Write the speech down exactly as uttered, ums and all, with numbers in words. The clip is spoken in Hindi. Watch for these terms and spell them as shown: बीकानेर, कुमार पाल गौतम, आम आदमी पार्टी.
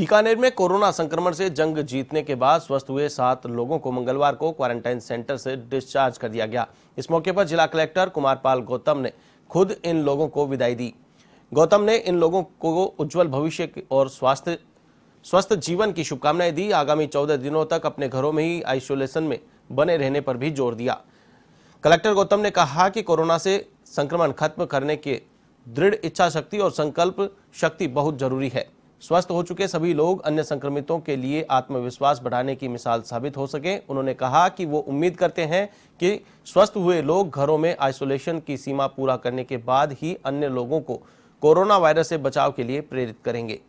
बीकानेर में कोरोना संक्रमण से जंग जीतने के बाद स्वस्थ हुए सात लोगों को मंगलवार को क्वारंटाइन सेंटर से डिस्चार्ज कर दिया गया। इस मौके पर जिला कलेक्टर कुमार पाल गौतम ने खुद इन लोगों को विदाई दी। गौतम ने इन लोगों को उज्जवल भविष्य और स्वास्थ्य स्वस्थ जीवन की शुभकामनाएं दी। आगामी चौदह दिनों तक अपने घरों में ही आइसोलेशन में बने रहने पर भी जोर दिया। कलेक्टर गौतम ने कहा कि कोरोना से संक्रमण खत्म करने के दृढ़ इच्छा शक्ति और संकल्प शक्ति बहुत जरूरी है। स्वस्थ हो चुके सभी लोग अन्य संक्रमितों के लिए आत्मविश्वास बढ़ाने की मिसाल साबित हो सके। उन्होंने कहा कि वो उम्मीद करते हैं कि स्वस्थ हुए लोग घरों में आइसोलेशन की सीमा पूरा करने के बाद ही अन्य लोगों को कोरोना वायरस से बचाव के लिए प्रेरित करेंगे।